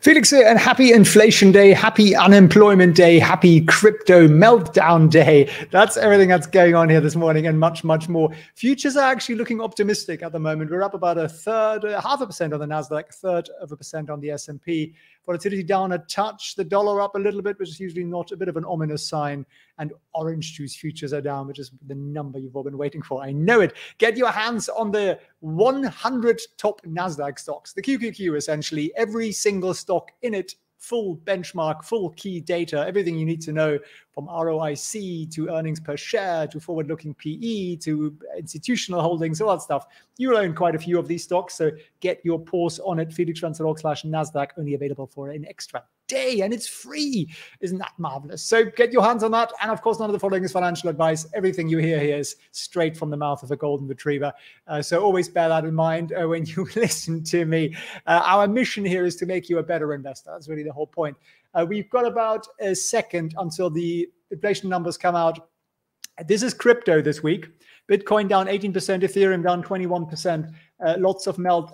Felix, and happy inflation day, happy unemployment day, happy crypto meltdown day. That's everything that's going on here this morning and much, much more. Futures are actually looking optimistic at the moment. We're up about half a percent on the Nasdaq, 1/3% on the S&P. Volatility down a touch, the dollar up a little bit, which is usually not a bit of an ominous sign. And orange juice futures are down, which is the number you've all been waiting for. I know it. Get your hands on the 100 top Nasdaq stocks, the QQQ essentially, every single stock in it, full benchmark, full key data, everything you need to know from ROIC to earnings per share to forward-looking PE to institutional holdings, all that stuff. You'll own quite a few of these stocks, so get your paws on it. felixfriends.org/Nasdaq, only available for an extra day, and it's free. Isn't that marvelous? So get your hands on that. And of course, none of the following is financial advice. Everything you hear here is straight from the mouth of a golden retriever. So always bear that in mind when you listen to me. Our mission here is to make you a better investor. That's really the whole point. We've got about a second until the inflation numbers come out. This is crypto this week. Bitcoin down 18%, Ethereum down 21%. Lots of melt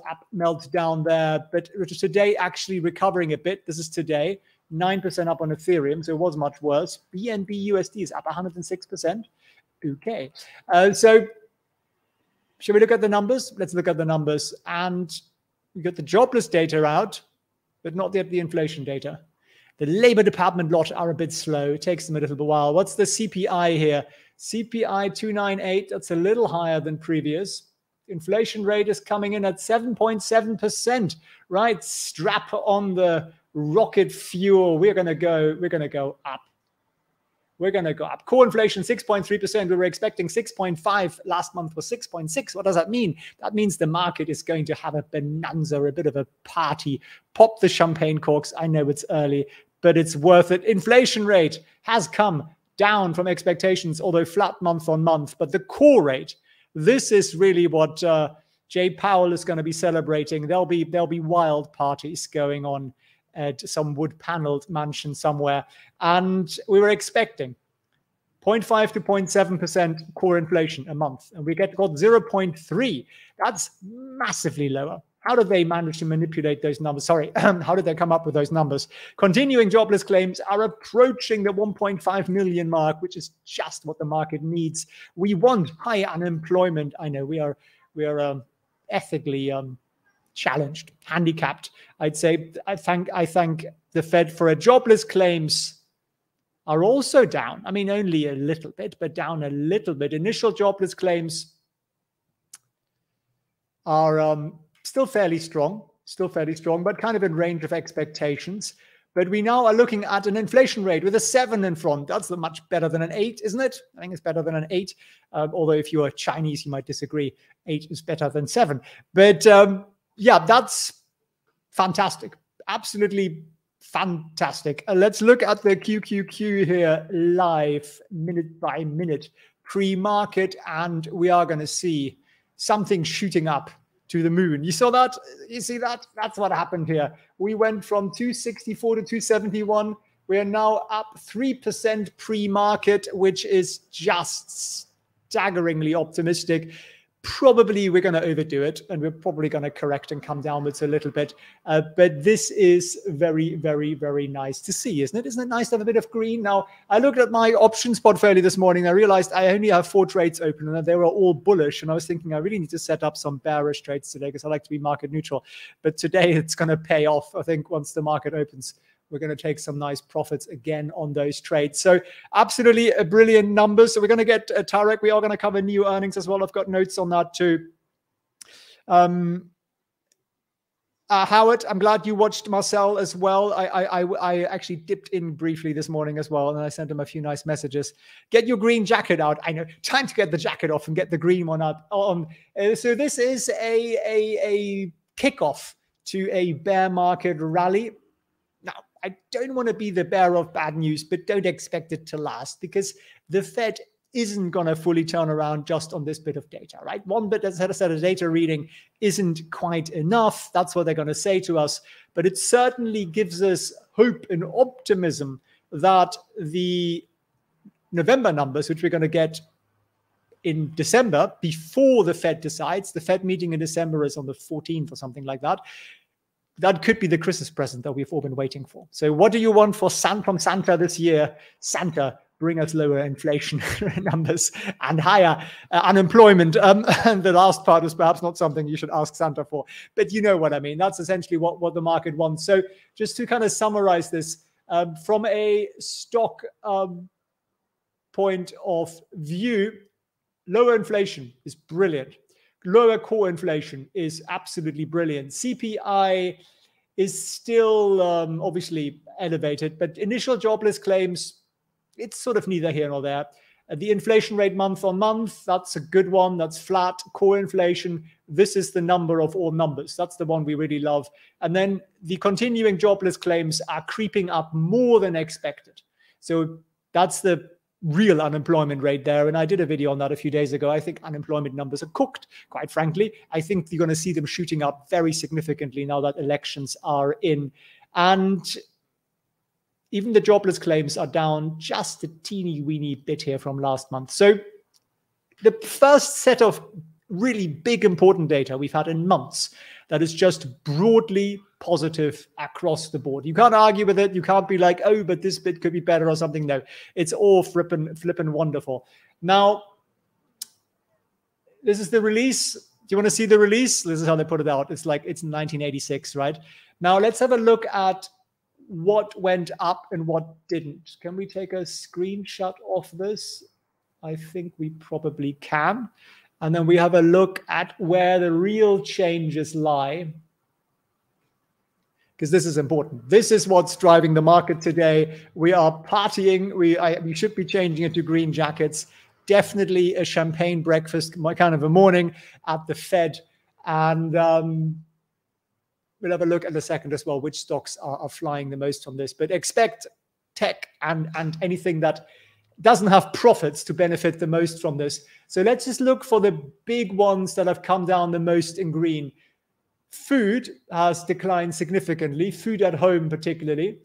down there, but which is today actually recovering a bit. This is today, 9% up on Ethereum, so it was much worse. BNB USD is up 106%. Okay, so should we look at the numbers? Let's look at the numbers. And we got the jobless data out, but not yet the inflation data. The Labor Department lot are a bit slow. It takes them a little bit while. What's the CPI here? CPI 298. That's a little higher than previous. Inflation rate is coming in at 7.7%. Right, strap on the rocket fuel. We're gonna go up. We're gonna go up. Core inflation 6.3%. We were expecting 6.5. Last month was 6.6. What does that mean? That means the market is going to have a bonanza, a bit of a party. Pop the champagne corks. I know it's early, but it's worth it. Inflation rate has come down from expectations, although flat month on month. But the core rate. This is really what Jay Powell is going to be celebrating. There'll be wild parties going on at some wood-paneled mansion somewhere. And we were expecting 0.5 to 0.7% core inflation a month. And we got 0.3. That's massively lower. How did they manage to manipulate those numbers? Sorry, how did they come up with those numbers? Continuing jobless claims are approaching the 1.5 million mark, which is just what the market needs. We want high unemployment. I know we are ethically challenged, handicapped. I'd say I thank the Fed for a jobless claims are also down. I mean, only a little bit, but down a little bit. Initial jobless claims are... Still fairly strong, but kind of in range of expectations. But we now are looking at an inflation rate with a 7 in front. That's much better than an 8, isn't it? I think it's better than an 8. Although if you are Chinese, you might disagree. 8 is better than 7. But yeah, that's fantastic. Absolutely fantastic. Let's look at the QQQ here live, minute by minute, pre-market. And we are going to see something shooting up to the moon. You saw that? You see that? That's what happened here. We went from 264 to 271. We are now up 3% pre-market, which is just staggeringly optimistic. Probably we're going to overdo it, and we're probably going to correct and come downwards a little bit. But this is very, very, very nice to see, isn't it? Isn't it nice to have a bit of green? Now, I looked at my options portfolio this morning. I realized I only have 4 trades open, and they were all bullish. And I was thinking I really need to set up some bearish trades today because I like to be market neutral. But today it's going to pay off. I think once the market opens, we're going to take some nice profits again on those trades. So absolutely a brilliant number. So we're going to get Tarek. We are going to cover new earnings as well. I've got notes on that too. Howard, I'm glad you watched Marcel as well. I actually dipped in briefly this morning as well, and I sent him a few nice messages. Get your green jacket out. I know, time to get the jacket off and get the green one out on. So this is a kickoff to a bear market rally. I don't want to be the bearer of bad news, but don't expect it to last because the Fed isn't going to fully turn around just on this bit of data, right? One bit, as I said, a data reading isn't quite enough. That's what they're going to say to us. But it certainly gives us hope and optimism that the November numbers, which we're going to get in December, before the Fed decides, the Fed meeting in December is on the 14th or something like that, that could be the Christmas present that we've all been waiting for. So what do you want for Santa this year? Santa, bring us lower inflation numbers and higher unemployment. And the last part is perhaps not something you should ask Santa for, but you know what I mean. That's essentially what the market wants. So just to kind of summarize this, from a stock point of view, lower inflation is brilliant. Lower core inflation is absolutely brilliant. CPI is still obviously elevated, but initial jobless claims, it's sort of neither here nor there. The inflation rate month on month, that's a good one. That's flat. Core inflation, this is the number of all numbers. That's the one we really love. And then the continuing jobless claims are creeping up more than expected. So that's the real unemployment rate there. And I did a video on that a few days ago. I think unemployment numbers are cooked, quite frankly. I think you're going to see them shooting up very significantly now that elections are in. And even the jobless claims are down just a teeny weeny bit here from last month. So the first set of really big important data we've had in months that is just broadly positive across the board. You can't argue with it. You can't be like, oh, but this bit could be better or something. No, it's all flippin' wonderful. Now, this is the release. Do you want to see the release? This is how they put it out. It's like, it's 1986, right? Now let's have a look at what went up and what didn't. Can we take a screenshot of this? I think we probably can. And then we have a look at where the real changes lie, because this is important. This is what's driving the market today. We are partying. We should be changing into green jackets. Definitely a champagne breakfast kind of a morning at the Fed. And we'll have a look in a second as well, which stocks are flying the most on this. But expect tech and anything that doesn't have profits to benefit the most from this. So let's just look for the big ones that have come down the most in green. Food has declined significantly, food at home particularly.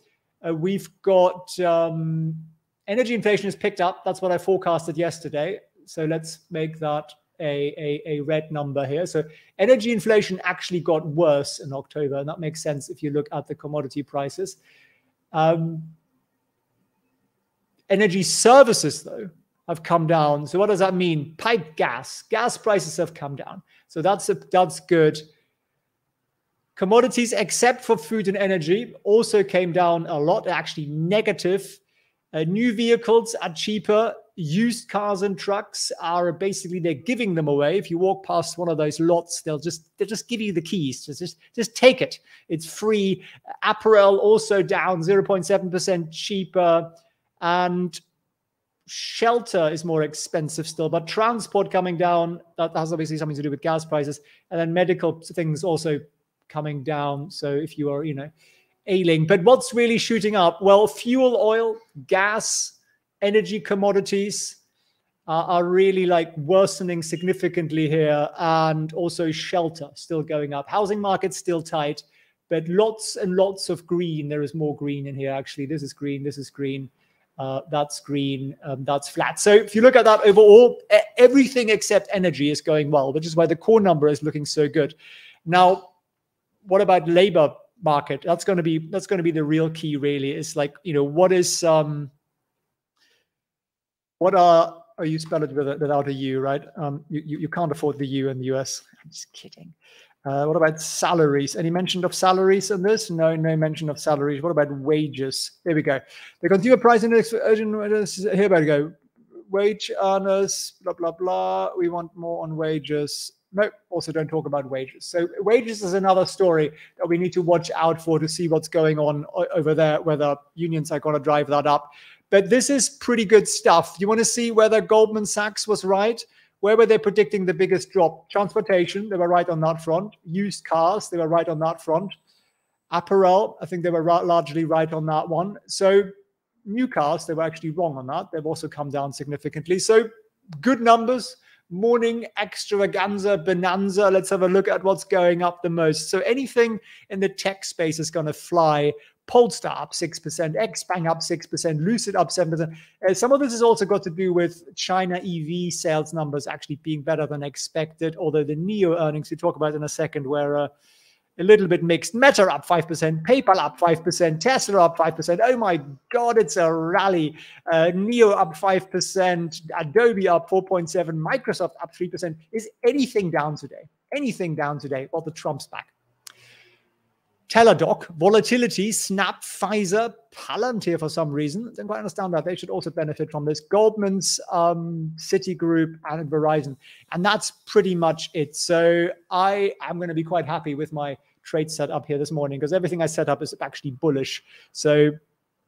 We've got energy inflation has picked up. That's what I forecasted yesterday. So let's make that a red number here. So energy inflation actually got worse in October, and that makes sense if you look at the commodity prices. Energy services, though, have come down. So what does that mean? Pipe gas prices have come down. So that's good. Commodities, except for food and energy, also came down a lot, actually negative. New vehicles are cheaper. Used cars and trucks are basically, they're giving them away. If you walk past one of those lots, they'll just give you the keys. Just take it. It's free. Apparel also down 0.7% cheaper, and shelter is more expensive still. But transport coming down, that has obviously something to do with gas prices, and then medical things also coming down. So if you are, you know, ailing. But what's really shooting up? Well, fuel oil, gas, energy commodities are really like worsening significantly here, and also shelter still going up. Housing market's still tight, but lots and lots of green. There is more green in here, actually. This is green, this is green, that's green, that's flat. So if you look at that overall, everything except energy is going well, which is why the core number is looking so good. Now, what about labor market? That's going to be the real key, really. It's like, you know, what is... you spell it without a U, right? You can't afford the U in the US. I'm just kidding. What about salaries? Any mention of salaries in this? No mention of salaries. What about wages? There we go. The consumer price index, here we go. Wage earners, blah, blah, blah. We want more on wages. No, also don't talk about wages. So wages is another story that we need to watch out for, to see what's going on over there, whether unions are going to drive that up. But this is pretty good stuff. You want to see whether Goldman Sachs was right? Where were they predicting the biggest drop? Transportation, they were right on that front. Used cars, they were right on that front. Apparel, I think they were largely right on that one. So new cars, they were actually wrong on that. They've also come down significantly. So good numbers. Morning extravaganza, bonanza. Let's have a look at what's going up the most. So anything in the tech space is going to fly. Polestar up 6%, Xpeng up 6%, Lucid up 7%. Some of this has also got to do with China EV sales numbers actually being better than expected, although the NIO earnings we talk about in a second were a little bit mixed. Meta up 5%, PayPal up 5%, Tesla up 5%. Oh my God, it's a rally. NIO up 5%, Adobe up 4.7%, Microsoft up 3%. Is anything down today? Anything down today? Well, the Trump's back. Teladoc, volatility, Snap, Pfizer, Palantir for some reason. I don't quite understand that. They should also benefit from this. Goldman's, Citigroup, and Verizon. And that's pretty much it. So I am going to be quite happy with my trade set up here this morning because everything I set up is actually bullish. So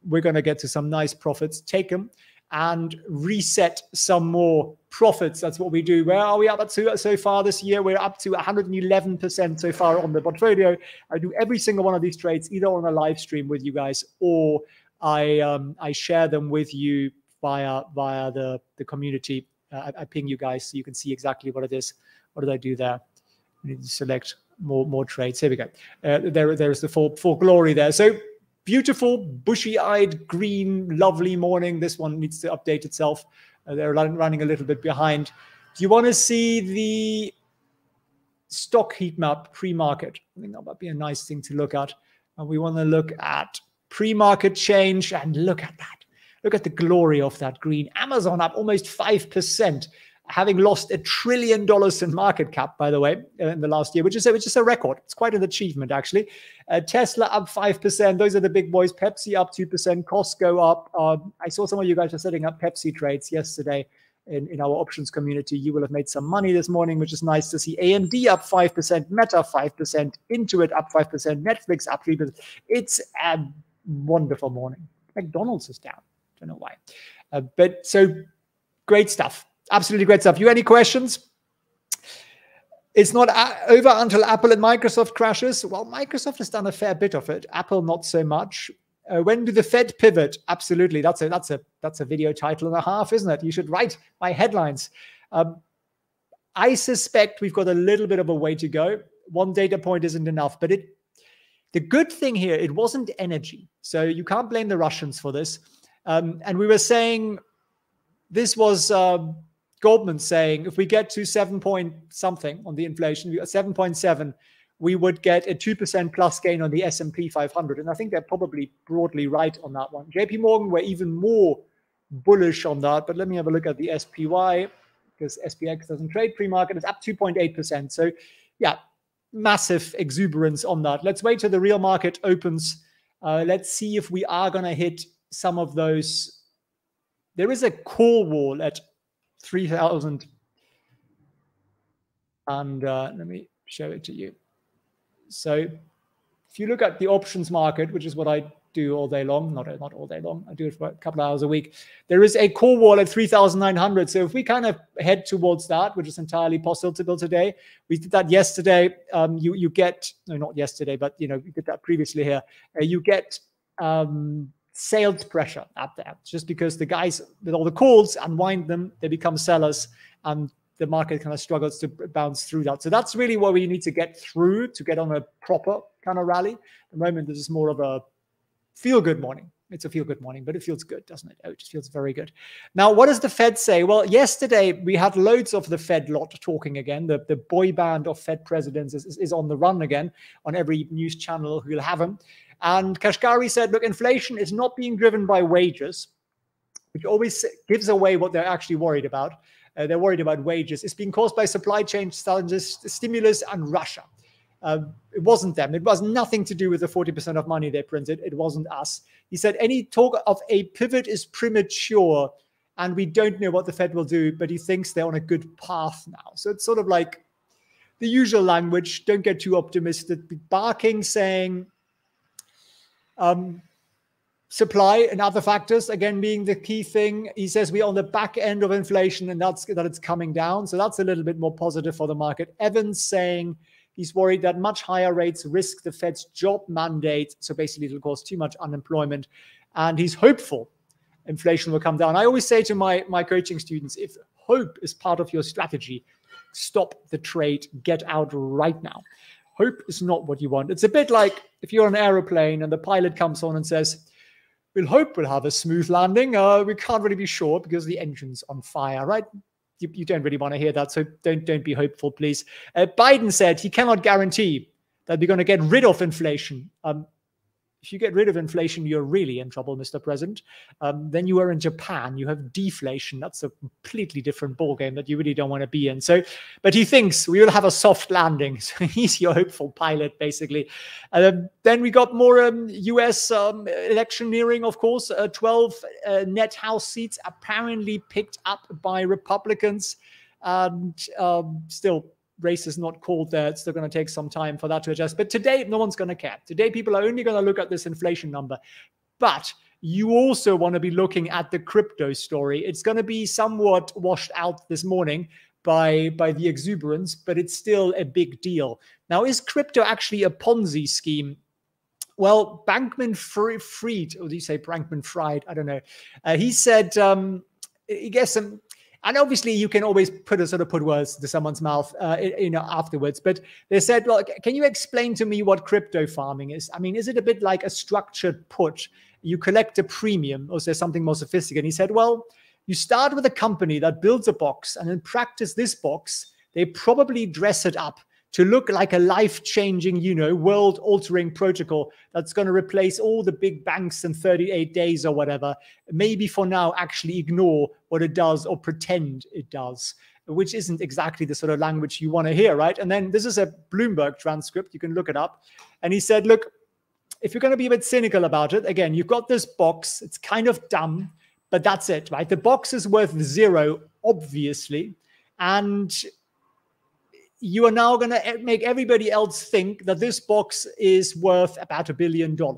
we're going to get to some nice profits. Take them and reset some more profits. That's what we do. Where are we up to so far this year? We're up to 111% so far on the portfolio. I do every single one of these trades either on a live stream with you guys or I share them with you via the community. I ping you guys so you can see exactly what it is. What did I do there? I need to select more trades. Here we go. There is the full glory there. So beautiful, bushy-eyed, green, lovely morning. This one needs to update itself. They're running a little bit behind. Do you want to see the stock heat map pre-market? I think that might be a nice thing to look at. And we want to look at pre-market change and look at that. Look at the glory of that green. Amazon up almost 5%, having lost $1 trillion in market cap, by the way, in the last year, which is a record. It's quite an achievement, actually. Tesla up 5%. Those are the big boys. Pepsi up 2%. Costco up. I saw some of you guys are setting up Pepsi trades yesterday in our options community. You will have made some money this morning, which is nice to see. AMD up 5%. Meta 5%. Intuit up 5%. Netflix up 3%. It's a wonderful morning. McDonald's is down. Don't know why. But so great stuff. Absolutely great stuff. You any questions? It's not over until Apple and Microsoft crashes. Well, Microsoft has done a fair bit of it. Apple, not so much. When do the Fed pivot? Absolutely. That's a video title and a half, isn't it? You should write my headlines. I suspect we've got a little bit of a way to go. One data point isn't enough, but the good thing here, it wasn't energy. So you can't blame the Russians for this. And we were saying, this was Goldman saying, if we get to 7 point something on the inflation, we got 7.7, we would get a 2% plus gain on the S&P 500. And I think they're probably broadly right on that one. JP Morgan were even more bullish on that. But let me have a look at the SPY, because SPX doesn't trade pre-market. It's up 2.8%. So yeah, massive exuberance on that. Let's wait till the real market opens. Let's see if we are going to hit some of those. There is a core wall at 3,000, and let me show it to you. So if you look at the options market, which is what I do all day long, not all day long, I do it for a couple of hours a week, there is a core wall at 3,900. So if we kind of head towards that, which is entirely possible today, we did that yesterday. You get, no, not yesterday, but you did that previously here. You get sales pressure up there just because the guys with all the calls unwind them, they become sellers, and the market kind of struggles to bounce through that. So that's really what we need to get through to get on a proper kind of rally. At the moment, this is more of a feel-good morning. It's a feel-good morning, but it feels good, doesn't it? Oh, it just feels very good. Now, what does the Fed say? Well, yesterday we had loads of the Fed lot talking again. The boy band of Fed presidents is on the run again on every news channel. We'll have them. And Kashkari said, look, inflation is not being driven by wages, which always gives away what they're actually worried about. They're worried about wages. It's being caused by supply chain challenges, stimulus, and Russia. It wasn't them. It was nothing to do with the 40% of money they printed. It wasn't us. He said, any talk of a pivot is premature, and we don't know what the Fed will do, but he thinks they're on a good path now. So it's sort of like the usual language. Don't get too optimistic. Barking, saying supply and other factors, again, being the key thing. He says we're on the back end of inflation and that it's coming down. So that's a little bit more positive for the market. Evans saying he's worried that much higher rates risk the Fed's job mandate. So basically, it'll cause too much unemployment. And he's hopeful inflation will come down. I always say to my coaching students, if hope is part of your strategy, stop the trade, get out right now. Hope is not what you want. It's a bit like if you're on an aeroplane and the pilot comes on and says, we'll hope we'll have a smooth landing. We can't really be sure because the engine's on fire, right? You don't really want to hear that, so don't be hopeful, please. Biden said he cannot guarantee that we're going to get rid of inflation. If you get rid of inflation, you're really in trouble, Mr. President. Then you are in Japan. You have deflation. That's a completely different ballgame that you really don't want to be in. So, but he thinks we will have a soft landing. So he's your hopeful pilot, basically. Then we got more U.S. electioneering, of course. 12 net House seats apparently picked up by Republicans. And still, race is not called there. It's still going to take some time for that to adjust. But today, no one's going to care. Today, people are only going to look at this inflation number. But you also want to be looking at the crypto story. It's going to be somewhat washed out this morning by the exuberance, but it's still a big deal. Now, is crypto actually a Ponzi scheme? Well, Bankman Fried? I don't know. He said, I guess some... And obviously, you can always put a sort of put words to someone's mouth, you know, afterwards. But they said, "Look, can you explain to me what crypto farming is? I mean, is it a bit like a structured put? You collect a premium, or is there something more sophisticated?" And he said, "Well, you start with a company that builds a box, and in practice, this box they probably dress it up to look like a life-changing, you know, world-altering protocol that's going to replace all the big banks in 38 days or whatever. Maybe for now, actually ignore what it does or pretend it does," which isn't exactly the sort of language you want to hear, right? And then this is a Bloomberg transcript. You can look it up. And he said, look, if you're going to be a bit cynical about it, again, you've got this box. It's kind of dumb, but that's it, right? The box is worth zero, obviously. And you are now going to make everybody else think that this box is worth about $1 billion. And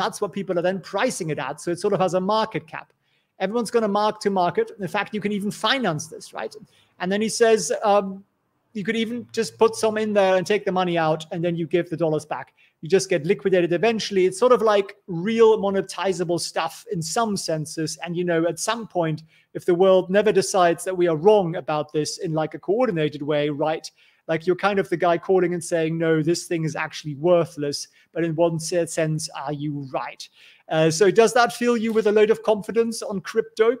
that's what people are then pricing it at. So it sort of has a market cap. Everyone's going to mark to market. In fact, you can even finance this, right? And then he says, you could even just put some in there and take the money out, and then you give the dollars back. You just get liquidated eventually. It's sort of like real monetizable stuff in some senses. And, you know, at some point, if the world never decides that we are wrong about this in like a coordinated way, right? Like you're kind of the guy calling and saying, no, this thing is actually worthless. But in one sense, are you right? So does that fill you with a load of confidence on crypto?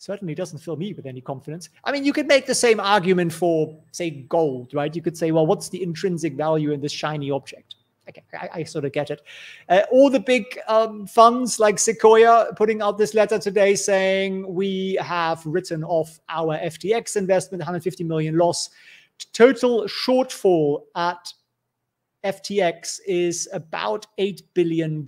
Certainly doesn't fill me with any confidence. I mean, you could make the same argument for, say, gold, right? You could say, well, what's the intrinsic value in this shiny object? Okay, I sort of get it. All the big funds like Sequoia putting out this letter today saying we have written off our FTX investment, 150 million loss. Total shortfall at FTX is about $8 billion.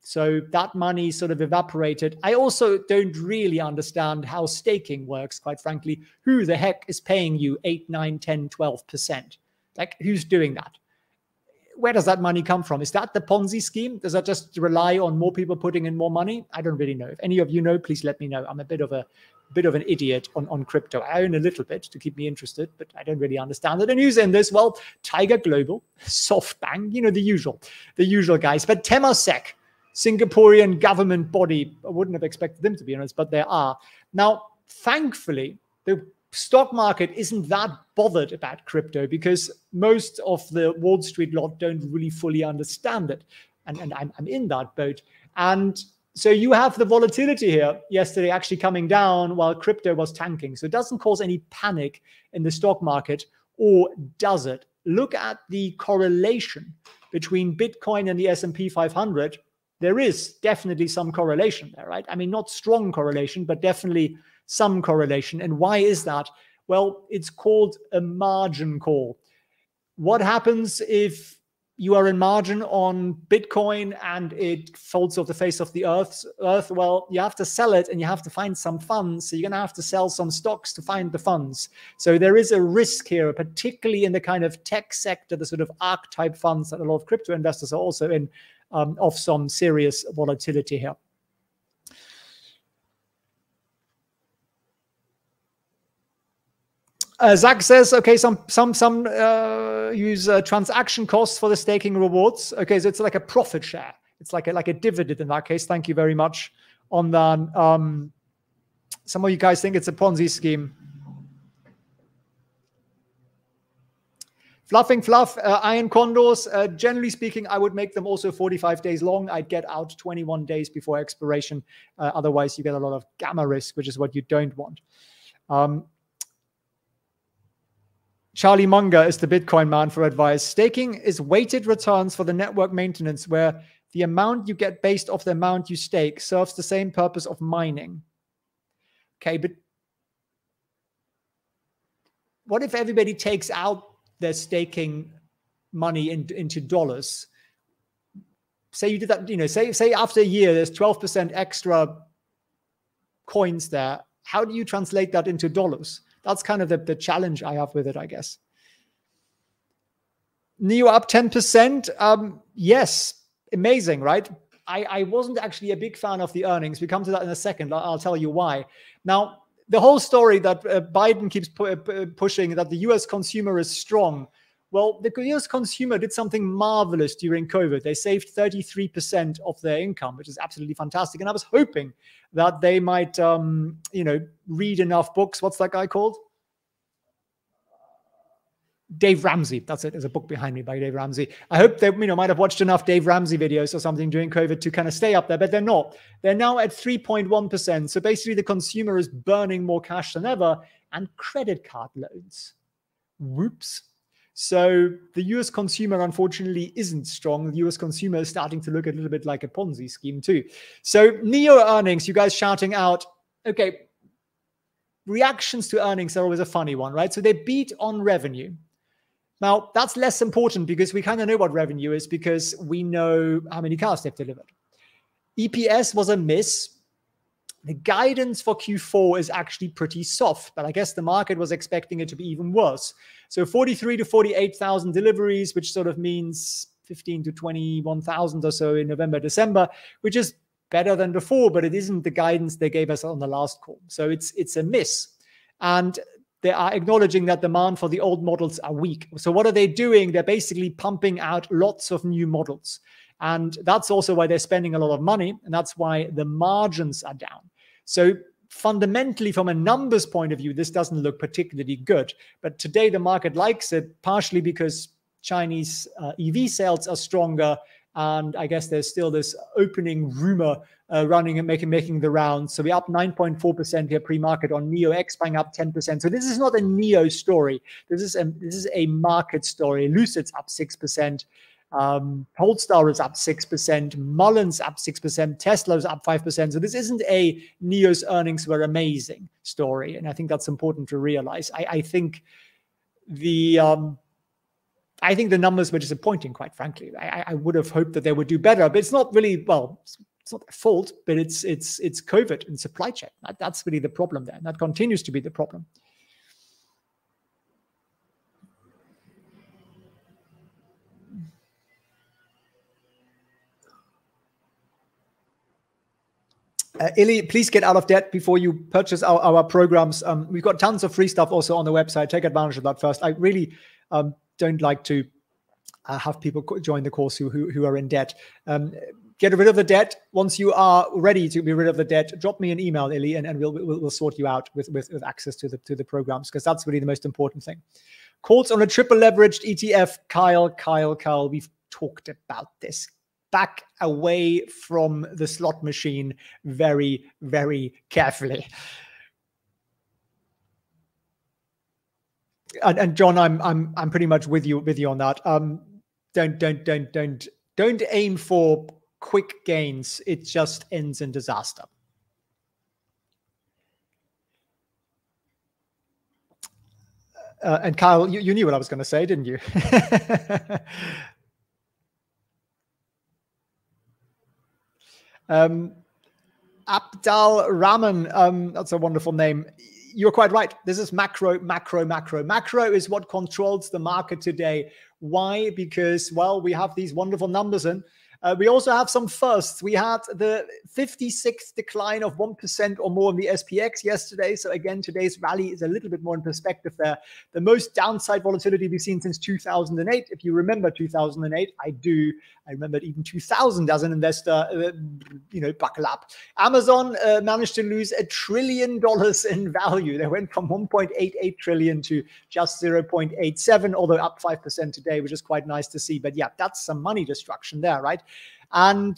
So that money sort of evaporated. I also don't really understand how staking works, quite frankly. Who the heck is paying you 8, 9, 10, 12%? Like, who's doing that? Where does that money come from? Is that the Ponzi scheme? Does that just rely on more people putting in more money? I don't really know. If any of you know, please let me know. I'm a bit of an idiot on crypto. I own a little bit to keep me interested, but I don't really understand it. And who's in this? Well, Tiger Global, SoftBank, you know, the usual guys. But Temasek, Singaporean government body, I wouldn't have expected them to be honest, but there are. Now, thankfully, the stock market isn't that bothered about crypto because most of the Wall Street lot don't really fully understand it. And I'm in that boat. And so you have the volatility here yesterday actually coming down while crypto was tanking. So it doesn't cause any panic in the stock market, or does it? Look at the correlation between Bitcoin and the S&P 500. There is definitely some correlation there, right? I mean, not strong correlation, but definitely some correlation. And why is that? Well, it's called a margin call. What happens if you are in margin on Bitcoin and it folds off the face of the earth? Well, you have to sell it and you have to find some funds. So you're going to have to sell some stocks to find the funds. So there is a risk here, particularly in the kind of tech sector, the sort of archetype funds that a lot of crypto investors are also in, of some serious volatility here. Zach says, okay, some use transaction costs for the staking rewards. Okay, so it's like a profit share. It's like a dividend in that case. Thank you very much on that. Some of you guys think it's a Ponzi scheme. Fluffing Fluff, Iron Condors, generally speaking, I would make them also 45 days long. I'd get out 21 days before expiration. Otherwise, you get a lot of gamma risk, which is what you don't want. Charlie Munger is the Bitcoin man for advice. Staking is weighted returns for the network maintenance, where the amount you get based off the amount you stake serves the same purpose of mining. Okay, but what if everybody takes out their staking money into dollars? Say you did that, you know, say after a year, there's 12% extra coins there. How do you translate that into dollars? That's kind of the challenge I have with it, I guess. NIO up 10%. Yes, amazing, right? I wasn't actually a big fan of the earnings. We come to that in a second. I'll tell you why. Now, the whole story that Biden keeps pushing that the US consumer is strong. Well, the US consumer did something marvelous during COVID. They saved 33% of their income, which is absolutely fantastic. And I was hoping that they might, you know, read enough books. What's that guy called? Dave Ramsey. That's it. There's a book behind me by Dave Ramsey. I hope they, you know, might have watched enough Dave Ramsey videos or something during COVID to kind of stay up there, but they're not. They're now at 3.1%. So basically the consumer is burning more cash than ever, and credit card loans. Whoops. So the US consumer, unfortunately, isn't strong. The US consumer is starting to look a little bit like a Ponzi scheme too. So NIO earnings, you guys shouting out, okay, reactions to earnings are always a funny one, right? So they beat on revenue. Now, that's less important because we kind of know what revenue is because we know how many cars they've delivered. EPS was a miss. The guidance for Q4 is actually pretty soft, but I guess the market was expecting it to be even worse. So 43 to 48,000 deliveries, which sort of means 15 to 21,000 or so in November, December, which is better than before, but it isn't the guidance they gave us on the last call. So it's a miss. And they are acknowledging that demand for the old models are weak. So what are they doing? They're basically pumping out lots of new models. And that's also why they're spending a lot of money. And that's why the margins are down. So fundamentally, from a numbers point of view, this doesn't look particularly good. But today, the market likes it, partially because Chinese EV sales are stronger. And I guess there's still this opening rumor running and making the rounds. So we're up 9.4% here pre-market on NIO, XPeng up 10%. So this is not a NIO story. This is a market story. Lucid's up 6%. Polestar is up 6%, Mullen's up 6%, Tesla's up 5%. So this isn't a NIO's earnings were amazing story. And I think that's important to realize. I think the numbers were disappointing, quite frankly. I would have hoped that they would do better, but it's not really, well, it's not their fault, but it's COVID and supply chain. That's really the problem there. And that continues to be the problem. Illy, please get out of debt before you purchase our programs. We've got tons of free stuff also on the website. Take advantage of that first. I really don't like to have people join the course who are in debt. Get rid of the debt. Once you are ready to be rid of the debt, drop me an email, Illy, and we'll sort you out with access to the programs, because that's really the most important thing. Calls on a triple leveraged ETF. Kyle, we've talked about this. Back away from the slot machine very, very carefully. And John, I'm pretty much with you on that. Don't aim for quick gains. It just ends in disaster. And Kyle, you knew what I was going to say, didn't you? Abdal Rahman, that's a wonderful name. You're quite right. This is macro. Macro is what controls the market today. Why? Because, well, we have these wonderful numbers in. We also have some firsts. We had the 56th decline of 1% or more in the SPX yesterday. So again, today's rally is a little bit more in perspective there. The most downside volatility we've seen since 2008. If you remember 2008, I do. I remembered even 2000 as an investor, you know, buckle up. Amazon managed to lose $1 trillion in value. They went from 1.88 trillion to just 0.87, although up 5% today, which is quite nice to see. But yeah, that's some money destruction there, right? And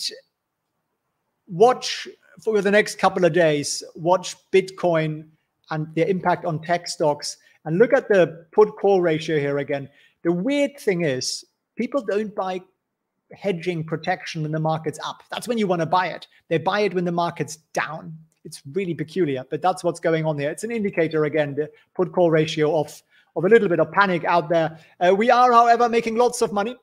watch for the next couple of days, watch Bitcoin and their impact on tech stocks And look at the put-call ratio here again. The weird thing is people don't buy hedging protection when the market's up. That's when you want to buy it. They buy it when the market's down. It's really peculiar, but that's what's going on here. It's an indicator, again, the put-call ratio of a little bit of panic out there. We are, however, making lots of money,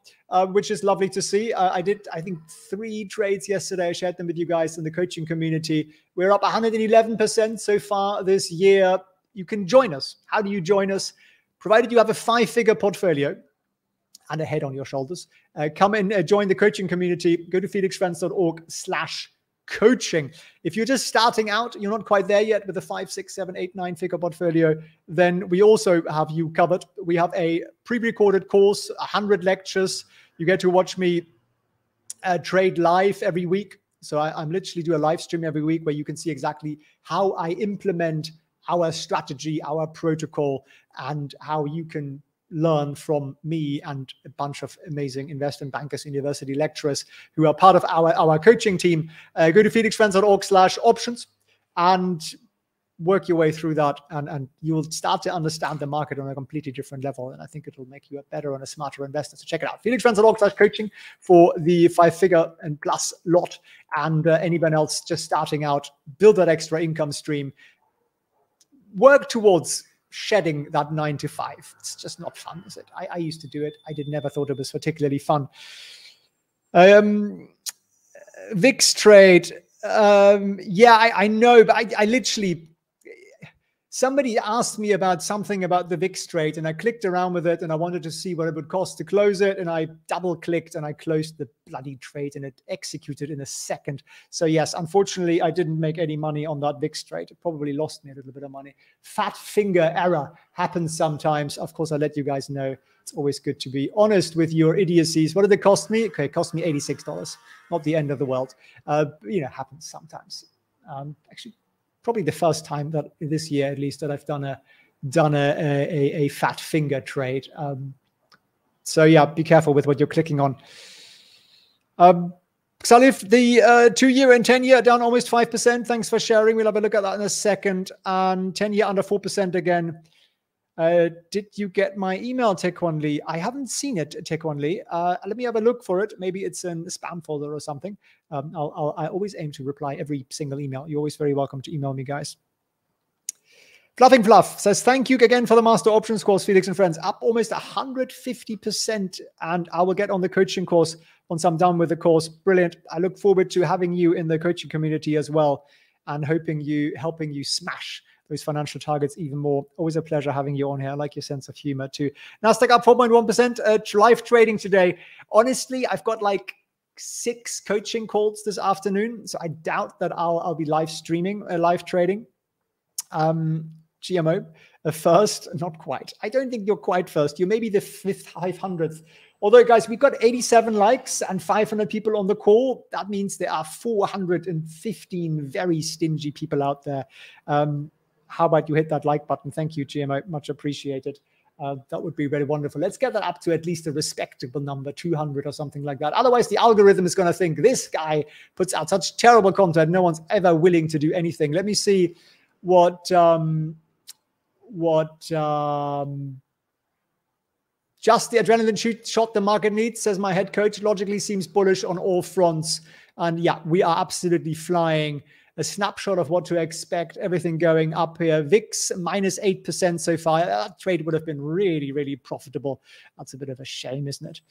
which is lovely to see. I did, I think, 3 trades yesterday. I shared them with you guys in the coaching community. We're up 111% so far this year. You can join us. How do you join us? Provided you have a 5-figure portfolio and a head on your shoulders, come and join the coaching community. Go to felixfriends.org/coaching. If you're just starting out, you're not quite there yet with a 5, 6, 7, 8, 9-figure portfolio, then we also have you covered. We have a pre-recorded course, 100 lectures. You get to watch me trade live every week. So I'm literally do a live stream every week where you can see exactly how I implement our strategy, our protocol, and how you can learn from me and a bunch of amazing investment bankers, university lecturers who are part of our coaching team. Go to felixfriends.org/options and work your way through that, and you will start to understand the market on a completely different level. And I think it will make you a better and a smarter investor. So check it out, felixfriends.org/coaching for the 5-figure and plus lot. And anyone else just starting out, build that extra income stream. Work towards shedding that 9-to-5. It's just not fun, is it? I used to do it. I never thought it was particularly fun. VIX trade. Yeah, I know, but I literally, somebody asked me about something about the VIX trade and I clicked around with it and I wanted to see what it would cost to close it. And I double clicked and I closed the bloody trade and it executed in a second. So yes, unfortunately, I didn't make any money on that VIX trade. It probably lost me a little bit of money. Fat finger error happens sometimes. Of course, I let you guys know. It's always good to be honest with your idiocies. What did it cost me? Okay, it cost me $86. Not the end of the world. You know, happens sometimes. Actually, probably the first time that this year, at least, that I've done a fat finger trade. So yeah, be careful with what you're clicking on. Salif, the 2-year and 10-year down almost 5%. Thanks for sharing. We'll have a look at that in a second. And 10-year under 4% again. Did you get my email, Taekwon Lee? I haven't seen it, Taekwon Lee. Let me have a look for it. Maybe it's in the spam folder or something. I always aim to reply every single email. You're always very welcome to email me, guys. Fluffing Fluff says, thank you again for the Master Options course, Felix and Friends. Up almost 150%. And I will get on the coaching course once I'm done with the course. Brilliant. I look forward to having you in the coaching community as well and helping you smash those financial targets even more. Always a pleasure having you on here. I like your sense of humor too. Nasdaq up 4.1%, live trading today. Honestly, I've got like 6 coaching calls this afternoon, so I doubt that I'll be live streaming, live trading. GMO, first, not quite. I don't think you're quite first. You're maybe the 500th. Although, guys, we've got 87 likes and 500 people on the call. That means there are 415 very stingy people out there. How about you hit that like button? Thank you, GMO. Much appreciated. That would be very wonderful. Let's get that up to at least a respectable number, 200 or something like that. Otherwise, the algorithm is going to think this guy puts out such terrible content. No one's ever willing to do anything. Let me see what just the adrenaline shot the market needs, says my head coach. Logically seems bullish on all fronts. And yeah, we are absolutely flying. A snapshot of what to expect, everything going up here. VIX minus 8% so far. That trade would have been really, really profitable. That's a bit of a shame, isn't it?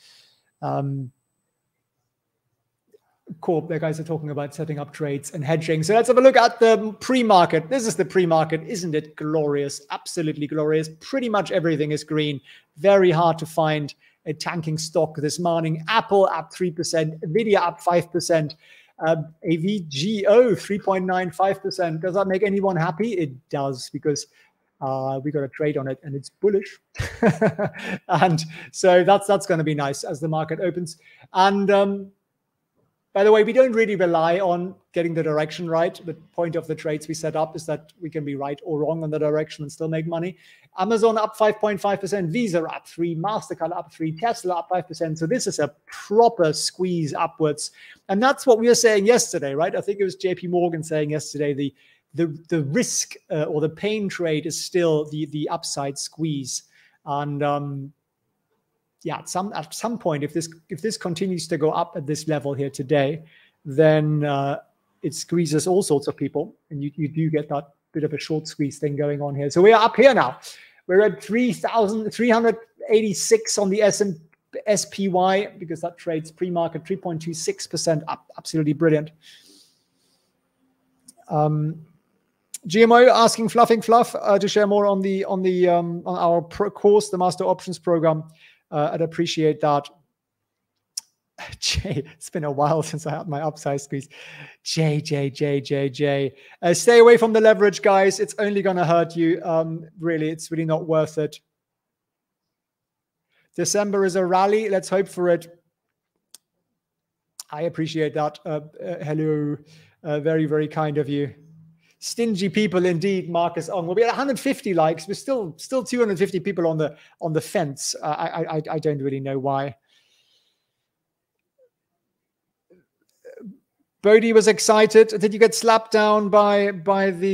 Cool, the guys are talking about setting up trades and hedging. So let's have a look at the pre-market. This is the pre-market. Isn't it glorious? Absolutely glorious. Pretty much everything is green. Very hard to find a tanking stock this morning. Apple up 3%, Nvidia up 5%. AVGO 3.95%. Does that make anyone happy? It does, because we got a trade on it and it's bullish. And so that's going to be nice as the market opens. And by the way, we don't really rely on getting the direction right. The point of the trades we set up is that we can be right or wrong on the direction and still make money. Amazon up 5.5%, Visa up 3%, MasterCard up 3%, Tesla up 5%. So this is a proper squeeze upwards. And that's what we were saying yesterday, right? I think it was JP Morgan saying yesterday, the the risk or the pain trade is still the upside squeeze. And yeah, at some point, if this continues to go up at this level here today, then it squeezes all sorts of people, and you do get that bit of a short squeeze thing going on here. So we are up here now. We're at 3,386 on the SPY, because that trades pre-market, 3.26% up. Absolutely brilliant. GMO asking Fluffing Fluff to share more on our course, the Master Options Program. I'd appreciate that. Jay, it's been a while since I had my upside squeeze. Jay. Stay away from the leverage, guys. It's only going to hurt you. Really, it's really not worth it. December is a rally. Let's hope for it. I appreciate that. Hello. Very, very kind of you. Stingy people indeed, Marcus Ong. We'll be at 150 likes. We're still 250 people on the fence. I don't really know why. Bodhi was excited. Did you get slapped down by the?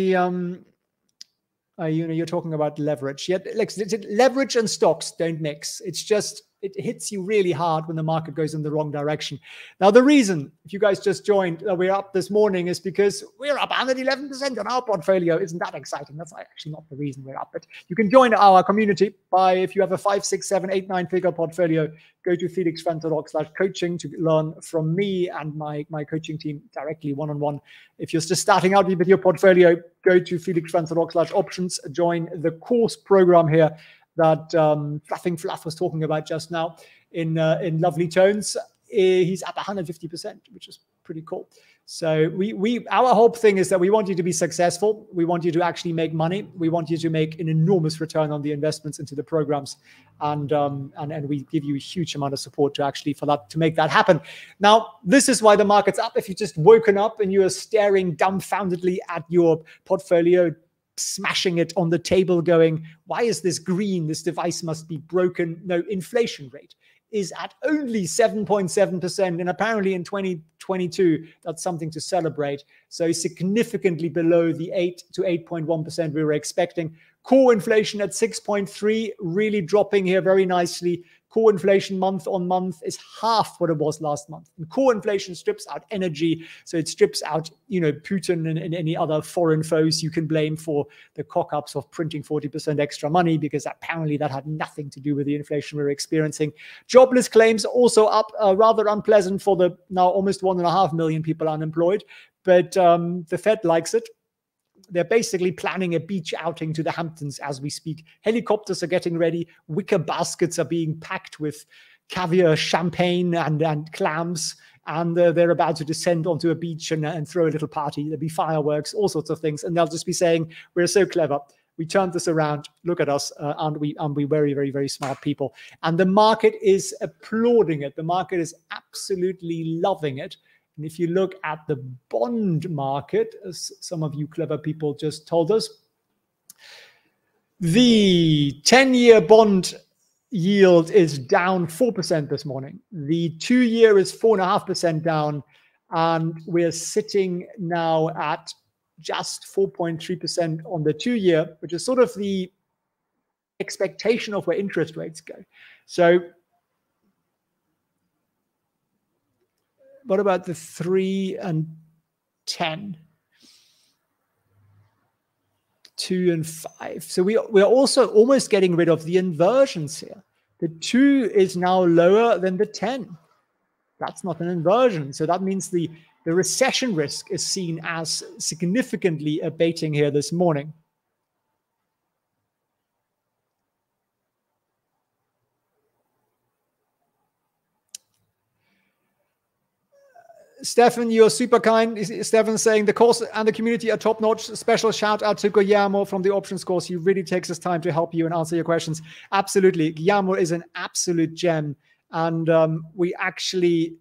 You know, you're talking about leverage. Yet, like, leverage and stocks don't mix. It's just it hits you really hard when the market goes in the wrong direction. Now, the reason, if you guys just joined, that we're up this morning is because we're up 111% on our portfolio. Isn't that exciting? That's actually not the reason we're up. But you can join our community by, if you have a 5, 6, 7, 8, 9 figure portfolio, go to felixfriends.org/coaching to learn from me and my coaching team directly one-on-one. If you're just starting out with your portfolio, go to felixfriends.org/options, join the course program here that Fluffing Fluff was talking about just now in lovely tones. He's up 150%, which is pretty cool. So our whole thing is that we want you to be successful. We want you to actually make money. We want you to make an enormous return on the investments into the programs, and we give you a huge amount of support to actually make that happen. Now, this is why the market's up. If you've just woken up and you are staring dumbfoundedly at your portfolio, smashing it on the table, going, why is this green? This device must be broken. No, inflation rate is at only 7.7%. And apparently in 2022, that's something to celebrate. So significantly below the 8 to 8.1% we were expecting. Core inflation at 6.3, really dropping here very nicely. Core inflation month on month is half what it was last month. And core inflation strips out energy. So it strips out, you know, Putin and any other foreign foes you can blame for the cock-ups of printing 40% extra money, because apparently that had nothing to do with the inflation we were experiencing. Jobless claims also up, rather unpleasant for the now almost 1.5 million people unemployed. But the Fed likes it. They're basically planning a beach outing to the Hamptons as we speak. Helicopters are getting ready. Wicker baskets are being packed with caviar, champagne, and clams. And they're about to descend onto a beach and throw a little party. There'll be fireworks, all sorts of things. And they'll just be saying, we're so clever. We turned this around. Look at us. Aren't we very, very, very smart people? And the market is applauding it. The market is absolutely loving it. And if you look at the bond market, as some of you clever people just told us, the 10-year bond yield is down 4% this morning. The 2-year is 4.5% down. And we're sitting now at just 4.3% on the 2-year, which is sort of the expectation of where interest rates go. So what about the 3 and 10, 2 and 5? So we're also almost getting rid of the inversions here. The 2 is now lower than the 10. That's not an inversion. So that means the recession risk is seen as significantly abating here this morning. Stefan, you're super kind. Stefan's saying the course and the community are top-notch. Special shout out to Guillermo from the options course. He really takes his time to help you and answer your questions. Absolutely. Guillermo is an absolute gem. And we actually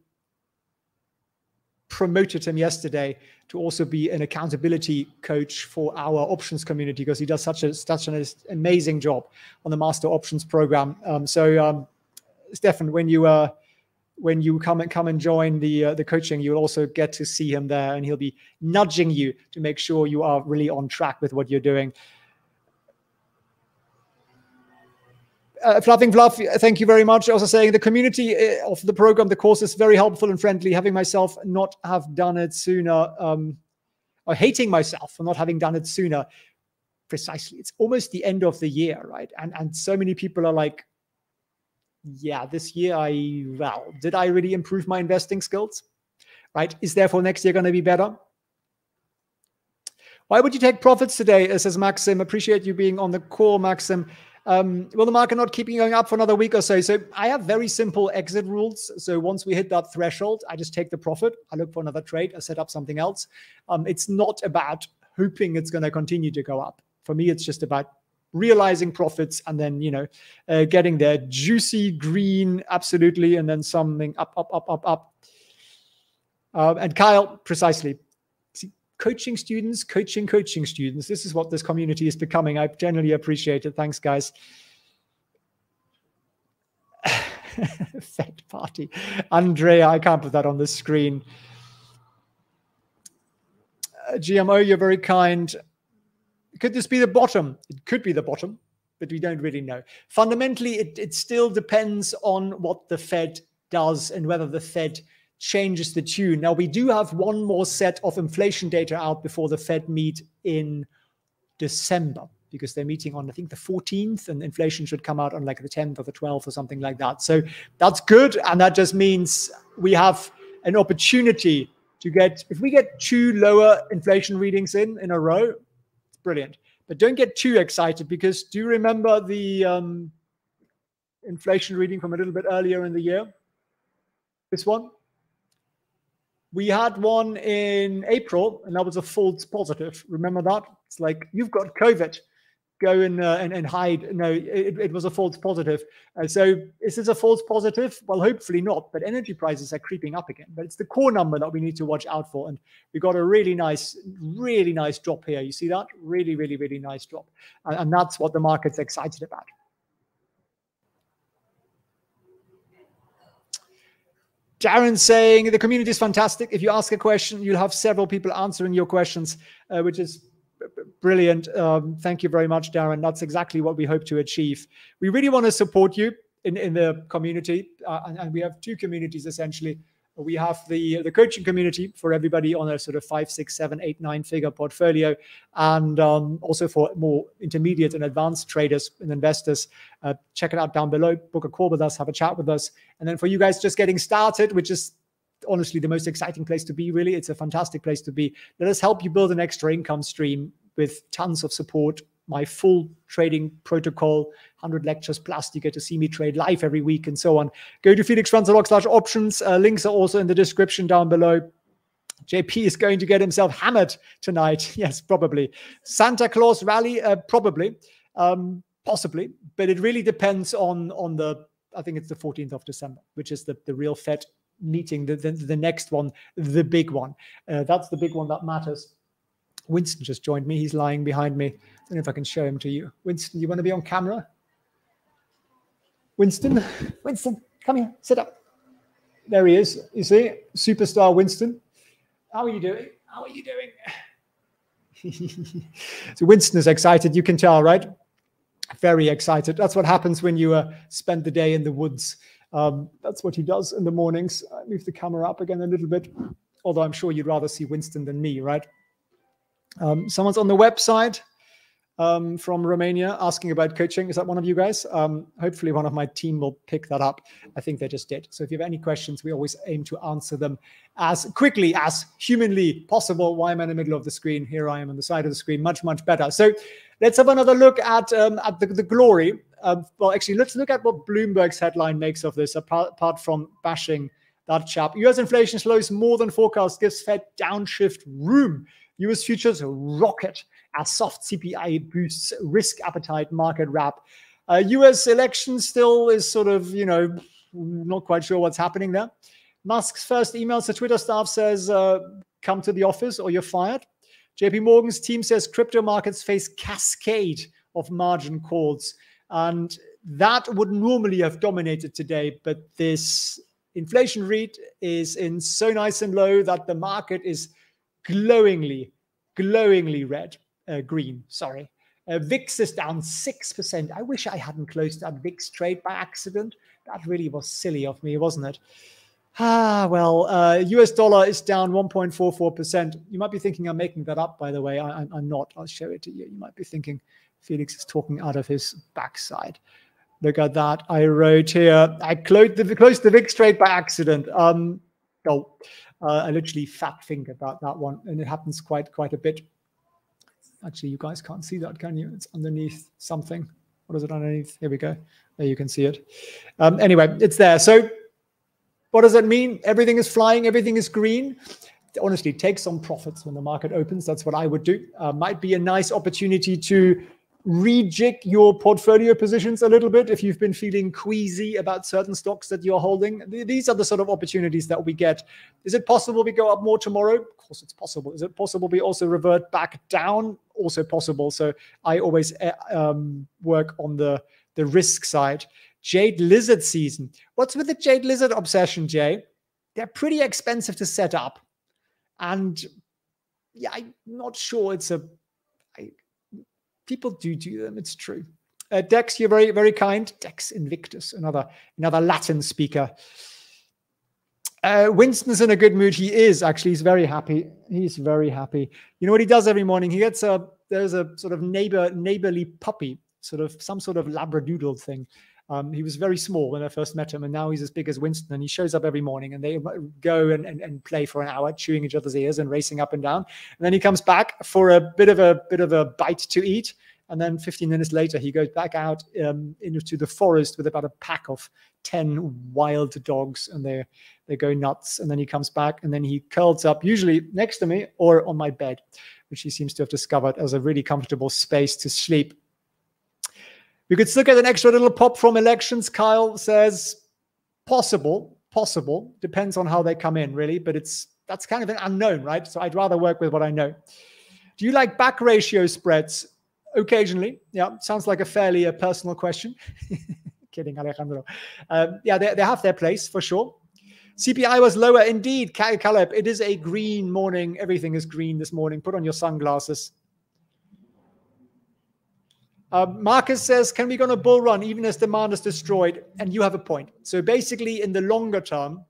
promoted him yesterday to also be an accountability coach for our options community, because he does such an amazing job on the Master Options Program. So Stefan, when you when you come and join the coaching, you'll also get to see him there, and he'll be nudging you to make sure you are really on track with what you're doing. Fluffing Fluff, thank you very much. Also saying the community of the program, the course, is very helpful and friendly. Having myself not have done it sooner, or hating myself for not having done it sooner. Precisely. It's almost the end of the year, right? And so many people are like, yeah, this year did I really improve my investing skills? Right? Is therefore next year going to be better? Why would you take profits today? Says Maxim. Appreciate you being on the call, Maxim. Will the market not keep going up for another week or so? So I have very simple exit rules. So once we hit that threshold, I just take the profit. I look for another trade. I set up something else. It's not about hoping it's going to continue to go up. For me, it's just about realizing profits and then, getting there. Juicy green, absolutely. And then something up. And Kyle, precisely. Coaching students. This is what this community is becoming. I generally appreciate it. Thanks, guys. Fed party. Andrea, I can't put that on the screen. GMO, you're very kind. Could this be the bottom? It could be the bottom, but we don't really know. Fundamentally, it still depends on what the Fed does and whether the Fed changes the tune. Now, we do have one more set of inflation data out before the Fed meet in December, because they're meeting on, I think, the 14th, and inflation should come out on like the 10th or the 12th or something like that. So that's good. And that just means we have an opportunity to get, if we get two lower inflation readings in a row, it's brilliant. But don't get too excited, because do you remember the inflation reading from a little bit earlier in the year? This one? We had one in April, and that was a false positive. Remember that? It's like, you've got COVID. Go and hide. No, it was a false positive. So is this a false positive? Well, hopefully not. But energy prices are creeping up again. But it's the core number that we need to watch out for. And we got a really nice drop here. You see that? Really nice drop. And that's what the market's excited about. Darren saying, the community is fantastic. If you ask a question, you'll have several people answering your questions, which is brilliant. Thank you very much, Darren. That's exactly what we hope to achieve. We really want to support you in the community. And we have two communities, essentially. We have the coaching community for everybody on a sort of 5, 6, 7, 8, 9-figure portfolio, and also for more intermediate and advanced traders and investors. Check it out down below. Book a call with us. Have a chat with us. And then for you guys just getting started, which is honestly the most exciting place to be, really. It's a fantastic place to be. Let us help you build an extra income stream with tons of support. My full trading protocol, 100 lectures plus. You get to see me trade live every week and so on. Go to felixfriends.org/options. Links are also in the description down below. JP is going to get himself hammered tonight. Yes, probably. Santa Claus rally, probably, possibly. But it really depends on the, I think it's the 14th of December, which is the real Fed meeting, the next one, the big one. That's the big one that matters. Winston just joined me. He's lying behind me. I don't know if I can show him to you. Winston, you want to be on camera? Winston, come here. Sit up. There he is. You see? Superstar Winston. How are you doing? So Winston is excited. You can tell, right? Very excited. That's what happens when you spend the day in the woods. That's what he does in the mornings. Move the camera up again a little bit. Although I'm sure you'd rather see Winston than me, right? Someone's on the website from Romania asking about coaching. Is that one of you guys? Hopefully one of my team will pick that up. I think they just did. So if you have any questions, we always aim to answer them as quickly as humanly possible. Why am I in the middle of the screen? Here I am on the side of the screen. Much better. So let's have another look at the glory. Well, actually, let's look at what Bloomberg's headline makes of this, apart from bashing that chap. U.S. inflation slows more than forecast, gives Fed downshift room. U.S. futures rocket as soft CPI boosts risk appetite market wrap. U.S. election still is sort of, not quite sure what's happening there. Musk's first email to Twitter staff says, come to the office or you're fired. JP Morgan's team says crypto markets face cascade of margin calls. And that would normally have dominated today, but this inflation rate is in so nice and low that the market is glowingly green. Sorry. VIX is down 6%. I wish I hadn't closed that VIX trade by accident. That really was silly of me, wasn't it? Ah, well, US dollar is down 1.44%. You might be thinking I'm making that up, by the way. I'm not. I'll show it to you. You might be thinking Felix is talking out of his backside. Look at that. I wrote here, I closed the VIX trade by accident. I literally fat-fingered that one, and it happens quite a bit. Actually, you guys can't see that, can you? It's underneath something. What is it underneath? Here we go. There you can see it. Anyway, it's there. So what does that mean? Everything is flying. Everything is green. Honestly, take some profits when the market opens. That's what I would do. Might be a nice opportunity to rejig your portfolio positions a little bit if you've been feeling queasy about certain stocks that you're holding. These are the sort of opportunities that we get. Is it possible we go up more tomorrow? Of course it's possible. Is it possible we also revert back down? Also possible. So I always work on the risk side. Jade lizard season. What's with the jade lizard obsession, Jay? They're pretty expensive to set up. And yeah, I'm not sure it's a... people do them. It's true. Dex, you're very, very kind. Dex Invictus, another Latin speaker. Winston's in a good mood. He is actually. He's very happy. He's very happy. You know what he does every morning? He gets there's a sort of neighborly puppy, sort of some sort of Labradoodle thing. He was very small when I first met him, and now he's as big as Winston, and he shows up every morning, and they go and play for an hour, chewing each other's ears and racing up and down. And then he comes back for a bit of a bite to eat, and then 15 minutes later, he goes back out into the forest with about a pack of 10 wild dogs, and they go nuts. And then he comes back, and then he curls up, usually next to me or on my bed, which he seems to have discovered as a really comfortable space to sleep. We could still get an extra little pop from elections, Kyle says. Possible. Depends on how they come in, really. But that's kind of an unknown, right? So I'd rather work with what I know. Do you like back ratio spreads? Occasionally. Yeah, sounds like a fairly personal question. Kidding, Alejandro. Yeah, they have their place, for sure. CPI was lower indeed, Caleb. It is a green morning. Everything is green this morning. Put on your sunglasses. Marcus says, can we go on a bull run even as demand is destroyed? And you have a point. So basically, in the longer term,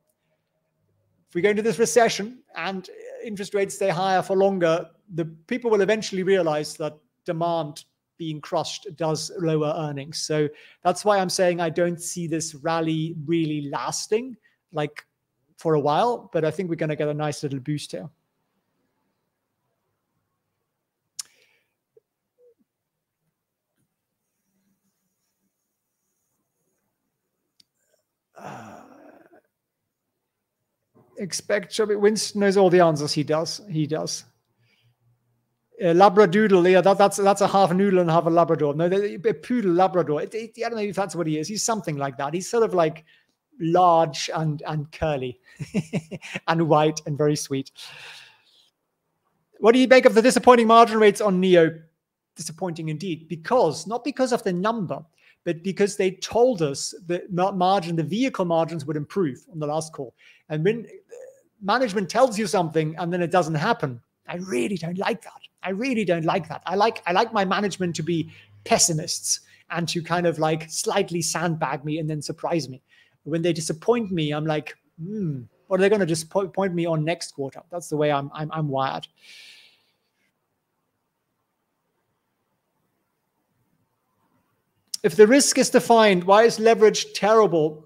if we go into this recession and interest rates stay higher for longer, the people will eventually realize that demand being crushed does lower earnings. So that's why I'm saying I don't see this rally really lasting, like for a while, but I think we're going to get a nice little boost here. Winston knows all the answers. He does. Labradoodle, yeah, that's a half noodle and half a Labrador. No, a poodle Labrador. I don't know if that's what he is. He's something like that. He's sort of like large and curly and white and very sweet. What do you make of the disappointing margin rates on NIO? Disappointing indeed, not because of the number, but because they told us the margin, the vehicle margins would improve on the last call. And when management tells you something and then it doesn't happen, I really don't like that. I like my management to be pessimists and to kind of like slightly sandbag me and then surprise me. When they disappoint me, I'm like, what are they going to disappoint me on next quarter? That's the way I'm wired. If the risk is defined, why is leverage terrible?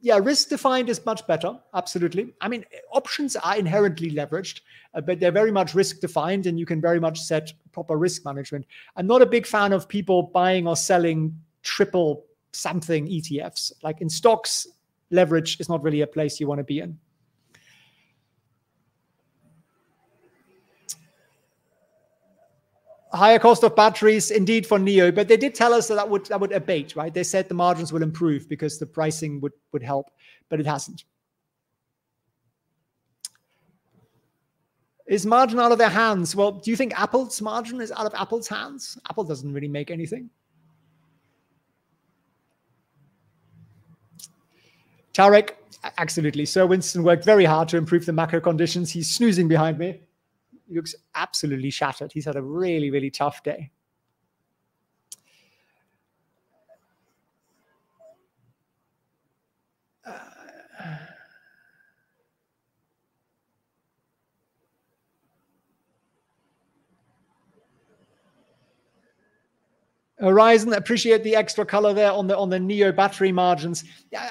Yeah, risk defined is much better, absolutely. I mean, options are inherently leveraged, but they're very much risk defined, and you can very much set proper risk management. I'm not a big fan of people buying or selling triple something ETFs. Like in stocks, leverage is not really a place you want to be in. Higher cost of batteries, indeed, for NIO, but they did tell us that would abate, right? They said the margins will improve because the pricing would help, but it hasn't. Is margin out of their hands? Well, do you think Apple's margin is out of Apple's hands? Apple doesn't really make anything. Tarek, Absolutely. Sir Winston worked very hard to improve the macro conditions. He's snoozing behind me. He looks absolutely shattered. He's had a really, really tough day. Horizon, appreciate the extra color there on the NIO battery margins.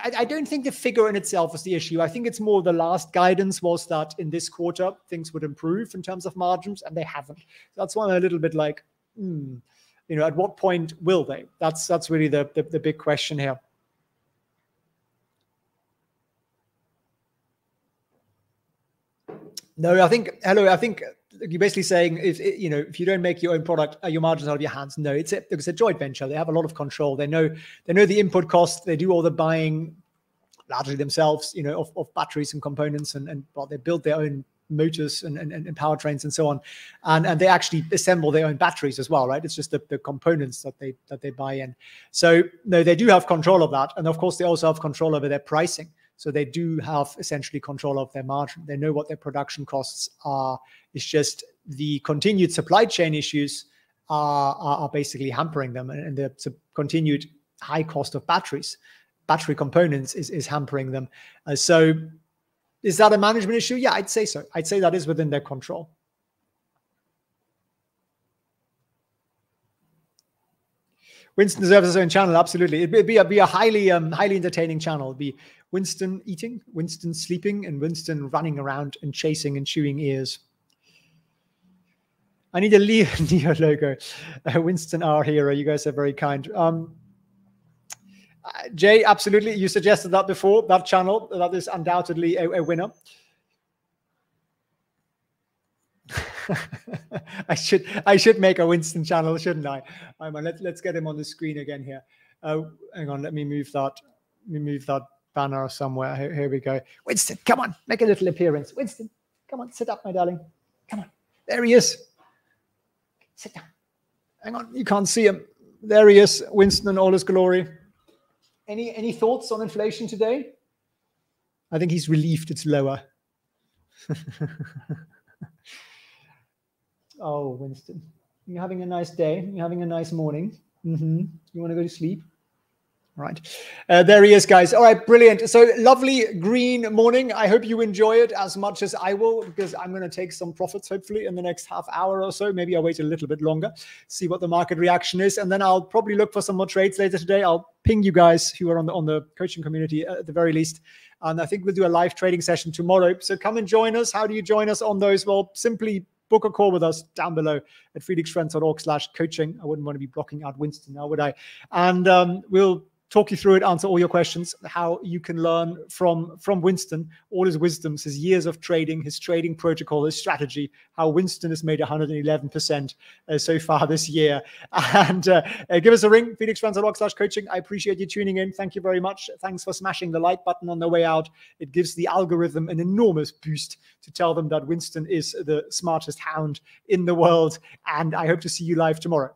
I don't think the figure in itself is the issue. I think it's more the last guidance was that in this quarter, things would improve in terms of margins, and they haven't. That's why I'm a little bit like, you know, at what point will they? That's really the big question here. No, I think, hello, I think you're basically saying if you don't make your own product, your margins out of your hands. No, it's a joint venture. They have a lot of control. They know the input costs. They do all the buying largely themselves, you know, of batteries and components, and well, they build their own motors and powertrains and so on, and they actually assemble their own batteries as well, right? It's just the components that they buy in. So no, they do have control of that, and of course they also have control over their pricing. So they do have essentially control of their margin. They know what their production costs are. It's just the continued supply chain issues are basically hampering them, and the continued high cost of battery components is hampering them. So is that a management issue? Yeah, I'd say so. I'd say that is within their control. Winston deserves his own channel, absolutely. It'd be a highly highly entertaining channel. It'd be Winston eating, Winston sleeping, and Winston running around and chasing and chewing ears. I need a NIO logo. Winston, our hero. You guys are very kind. Jay, absolutely. You suggested that before, that channel. That is undoubtedly a winner. I should make a Winston channel, shouldn't I? All right, let's get him on the screen again here. Hang on, let me move that banner somewhere. Here we go. Winston, come on, make a little appearance. Winston, come on, sit up, my darling. Come on, there he is. Sit down. Hang on, you can't see him. There he is, Winston in all his glory. Any thoughts on inflation today? I think he's relieved it's lower. Oh, Winston, you're having a nice day. You're having a nice morning. You want to go to sleep? All right. There he is, guys. All right, brilliant. So lovely green morning. I hope you enjoy it as much as I will, because I'm going to take some profits, hopefully, in the next half hour or so. Maybe I'll wait a little bit longer, see what the market reaction is, and then I'll probably look for some more trades later today. I'll ping you guys who are on the coaching community at the very least. And I think we'll do a live trading session tomorrow. So come and join us. How do you join us on those? Well, simply book a call with us down below at felixfriends.org/coaching. I wouldn't want to be blocking out Winston now, would I? And we'll talk you through it, answer all your questions, how you can learn from Winston, all his wisdoms, his years of trading, his trading protocol, his strategy, how Winston has made 111% so far this year. And give us a ring, felixfriends.org/coaching. I appreciate you tuning in. Thank you very much. Thanks for smashing the like button on the way out. It gives the algorithm an enormous boost to tell them that Winston is the smartest hound in the world. And I hope to see you live tomorrow.